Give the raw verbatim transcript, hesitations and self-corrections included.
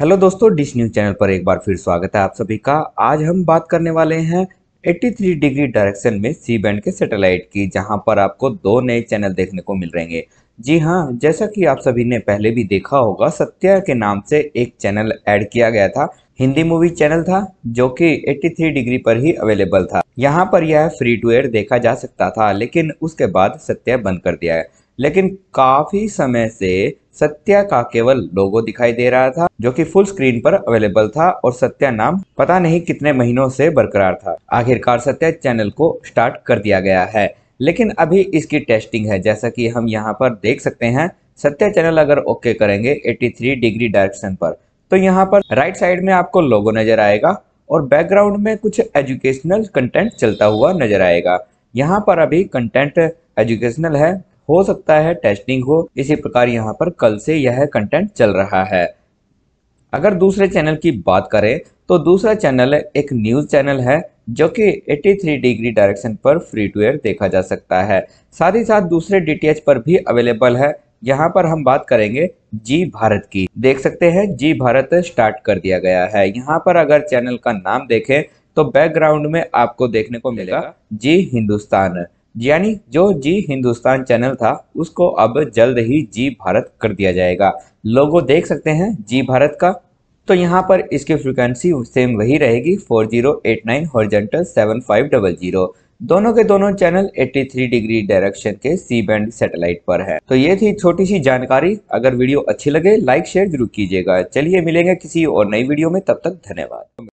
Hello दोस्तों, dish news channel पर एक बार फिर स्वागत है आप सभी का। आज हम बात करने वाले हैं तिरासी डिग्री डायरेक्शन में सी बैंड के सैटेलाइट की, जहां पर आपको दो नए चैनल देखने को मिल रहेंगे। जी हां, जैसा कि आप सभी ने पहले भी देखा होगा, सत्या के नाम से एक चैनल ऐड किया गया था, हिंदी मूवी चैनल था, जो कि तिरासी डिग्री पर ही अवेलेबल था। यहाँ पर यह फ्री टू एयर देखा जा सकता था, लेकिन उसके बाद सत्या बंद कर दिया है। लेकिन काफी समय से सत्या का केवल लोगो दिखाई दे रहा था, जो कि फुल स्क्रीन पर अवेलेबल था, और सत्या नाम पता नहीं कितने महीनों से बरकरार था। आखिरकार सत्या चैनल को स्टार्ट कर दिया गया है, लेकिन अभी इसकी टेस्टिंग है। जैसा कि हम यहाँ पर देख सकते हैं, सत्या चैनल अगर ओके करेंगे तिरासी डिग्री डायरेक्शन पर, तो यहाँ पर राइट साइड में आपको लोगो नजर आएगा और बैकग्राउंड में कुछ एजुकेशनल कंटेंट चलता हुआ नजर आएगा। यहाँ पर अभी कंटेंट एजुकेशनल है, हो सकता है टेस्टिंग हो। इसी प्रकार यहाँ पर कल से यह कंटेंट चल रहा है। अगर दूसरे चैनल की बात करें तो दूसरा चैनल एक न्यूज़ चैनल है, जो कि तिरासी डिग्री डायरेक्शन पर फ्री टू एयर देखा जा सकता है। साथ ही साथ दूसरे डीटीएच पर भी अवेलेबल है। यहाँ पर हम बात करेंगे जी भारत की। देख सकते हैं जी भारत स्टार्ट कर दिया गया है। यहाँ पर अगर चैनल का नाम देखें तो बैकग्राउंड में आपको देखने को मिलेगा जी हिंदुस्तान, यानी जो जी हिंदुस्तान चैनल था उसको अब जल्द ही जी भारत कर दिया जाएगा। लोगो देख सकते हैं जी भारत का। तो यहाँ पर इसकी फ्रिक्वेंसी सेम वही रहेगी, four zero eight nine horizontal seven five double zero. दोनों के दोनों चैनल तिरासी डिग्री डायरेक्शन के सी बैंड सैटेलाइट पर है। तो ये थी छोटी सी जानकारी। अगर वीडियो अच्छी लगे लाइक शेयर जरूर कीजिएगा। चलिए मिलेंगे किसी और नई वीडियो में, तब तक धन्यवाद।